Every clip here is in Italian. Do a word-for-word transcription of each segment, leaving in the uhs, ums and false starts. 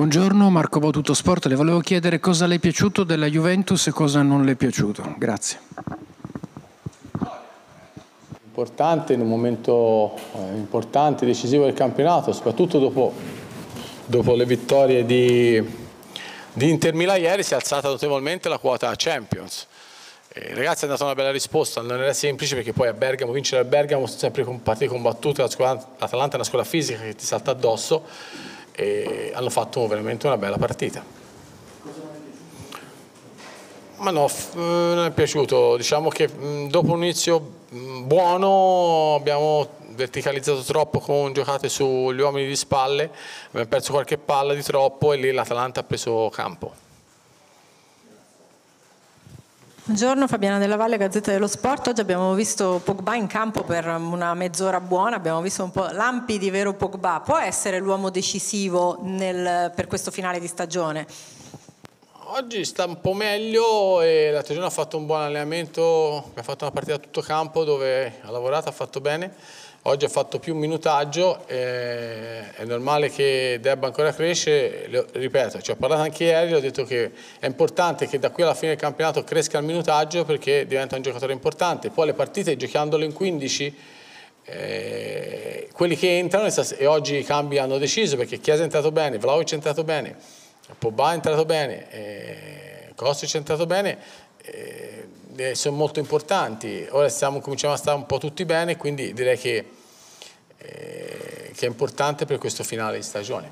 Buongiorno, Marco Botuto Sport. Le volevo chiedere cosa le è piaciuto della Juventus e cosa non le è piaciuto. Grazie. Importante, in un momento importante, decisivo del campionato, soprattutto dopo, dopo le vittorie di, di Inter Milan ieri, si è alzata notevolmente la quota Champions. Eh, ragazzi, è andata una bella risposta, non era semplice perché poi a Bergamo, vincere a Bergamo sono sempre partite combattute, l'Atalanta è una scuola fisica che ti salta addosso e hanno fatto veramente una bella partita. Ma no, non è piaciuto, diciamo che dopo un inizio buono abbiamo verticalizzato troppo con giocate sugli uomini di spalle, abbiamo perso qualche palla di troppo e lì l'Atalanta ha preso campo. Buongiorno, Fabiana della Valle, Gazzetta dello Sport. Oggi abbiamo visto Pogba in campo per una mezz'ora buona, abbiamo visto un po' lampi di vero Pogba. Può essere l'uomo decisivo nel, per questo finale di stagione? Oggi sta un po' meglio e l'altro giorno ha fatto un buon allenamento, ha fatto una partita a tutto campo dove ha lavorato, ha fatto bene. Oggi ha fatto più minutaggio, e è normale che debba ancora crescere, ripeto, ci ho parlato anche ieri, ho detto che è importante che da qui alla fine del campionato cresca il minutaggio perché diventa un giocatore importante. Poi le partite giocandole in quindici, eh, quelli che entrano, e oggi i cambi hanno deciso perché Chiesa è entrato bene, Vlahovic è entrato bene, Pogba è entrato bene, eh, Kostic è entrato bene, eh, sono molto importanti. Ora stiamo, cominciamo a stare un po' tutti bene, quindi direi che, eh, che è importante per questo finale di stagione.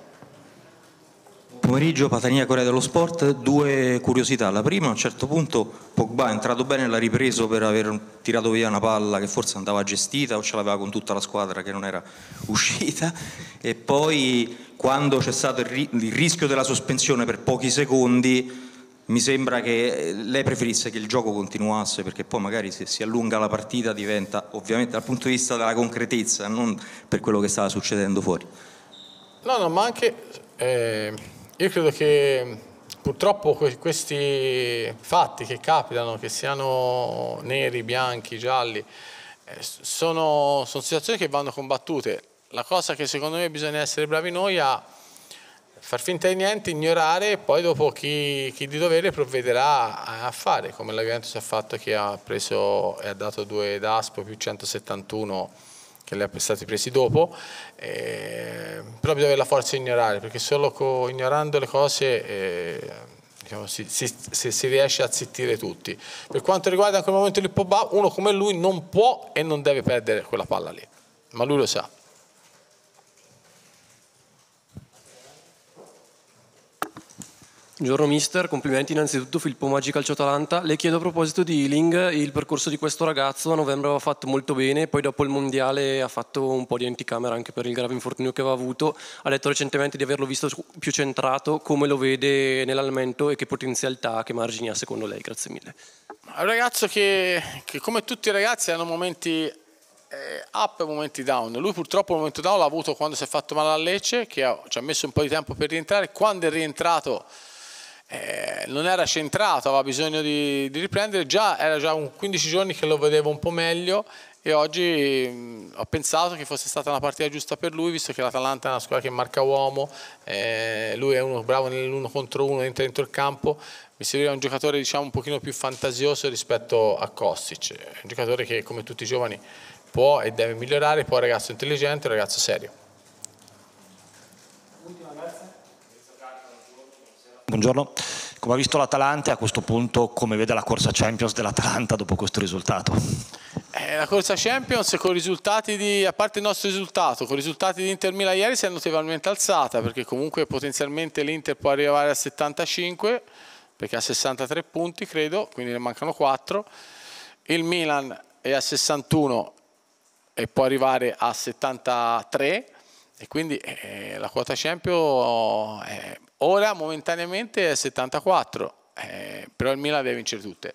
Pomeriggio, Patania, Corea dello Sport. Due curiosità: la prima, a un certo punto Pogba è entrato bene, l'ha ripreso per aver tirato via una palla che forse andava gestita o ce l'aveva con tutta la squadra che non era uscita, e poi quando c'è stato il, ri il rischio della sospensione per pochi secondi mi sembra che lei preferisse che il gioco continuasse, perché poi magari se si allunga la partita diventa, ovviamente dal punto di vista della concretezza, non per quello che stava succedendo fuori. No, no, ma anche eh, io credo che purtroppo que questi fatti che capitano, che siano neri, bianchi, gialli, eh, sono, sono situazioni che vanno combattute. La cosa che secondo me bisogna essere bravi noi a far finta di niente, ignorare, e poi dopo chi, chi di dovere provvederà a fare, come la Juventus ha fatto, che ha preso e ha dato due DASPO più centosettantuno che le ha stati presi dopo, eh, però bisogna avere la forza di ignorare, perché solo ignorando le cose eh, diciamo, si, si, si, si riesce a zittire tutti. Per quanto riguarda anche il momento di Pogba, uno come lui non può e non deve perdere quella palla lì, ma lui lo sa. Buongiorno mister, complimenti innanzitutto. Filippo Maggi, Calcio Atalanta. Le chiedo a proposito di Iling, il percorso di questo ragazzo. A novembre aveva fatto molto bene, poi dopo il mondiale ha fatto un po' di anticamera anche per il grave infortunio che aveva avuto. Ha detto recentemente di averlo visto più centrato. Come lo vede nell'allenamento e che potenzialità, che margini ha secondo lei? Grazie mille. È un ragazzo che, che come tutti i ragazzi hanno momenti up e momenti down. Lui purtroppo il momento down l'ha avuto quando si è fatto male al Lecce, che ha, ci ha messo un po' di tempo per rientrare. Quando è rientrato Eh, non era centrato, aveva bisogno di, di riprendere. Già era già un quindici giorni che lo vedevo un po' meglio, e oggi mh, ho pensato che fosse stata una partita giusta per lui, visto che l'Atalanta è una squadra che marca uomo, eh, lui è uno bravo nell'uno contro uno, entra dentro il campo. Mi serviva un giocatore, diciamo, un pochino più fantasioso rispetto a Kostic, un giocatore che come tutti i giovani può e deve migliorare. Poi un ragazzo intelligente, un ragazzo serio. Buongiorno, come ha visto l'Atalanta, a questo punto come vede la corsa Champions dell'Atalanta dopo questo risultato? Eh, la corsa Champions, con risultati di, a parte il nostro risultato, con i risultati di Inter Milan ieri si è notevolmente alzata, perché comunque potenzialmente l'Inter può arrivare a settantacinque, perché ha sessantatré punti credo, quindi ne mancano quattro, il Milan è a sessantuno e può arrivare a settantatré, e quindi eh, la quota Champions è... Ora momentaneamente è settantaquattro, eh, però il Milan deve vincere tutte,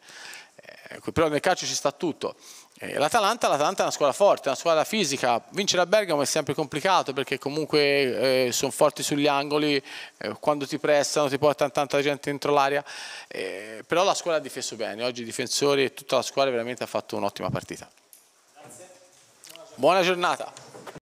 eh, però nel calcio ci sta tutto. Eh, L'Atalanta è una squadra forte, è una squadra fisica, vincere a Bergamo è sempre complicato perché comunque eh, sono forti sugli angoli, eh, quando ti prestano ti portano tanta gente dentro l'area, eh, però la squadra ha difeso bene, oggi i difensori e tutta la squadra veramente ha fatto un'ottima partita. Grazie. Buona giornata.